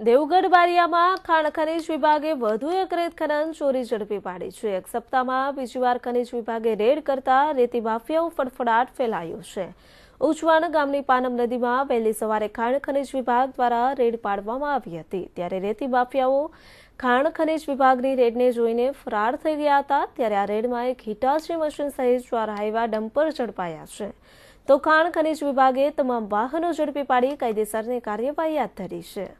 देवगढ़बारियामां खाण खनिज विभागे વધુ એક રેત ખનન ચોરી ઝડપી પાડી છે। એક સપ્તાહમાં બીજીવાર ખનિજ વિભાગે રેડ કરતા રેતી માફિયાઓ ફડફડાટ ફેલાયો છે। ઉચવાણ ગામની પાનમ નદીમાં વહેલી સવારે ખાણ ખનિજ વિભાગ દ્વારા રેડ પાડવામાં આવી હતી, ત્યારે રેતી માફિયાઓ ખાણ ખનિજ વિભાગની રેડને જોઈને ફરાર થઈ ગયા હતા। ત્યારે આ રેડમાં એક હિટાચી મશીન સહિત 4 હાઈવા ડમ્પર ઝડપાયા છે, તો ખાણ ખનિજ વિભાગે તમામ વાહનો ઝડપી પાડી કાયદેસરની કાર્યવાહી હાથ ધરી છે।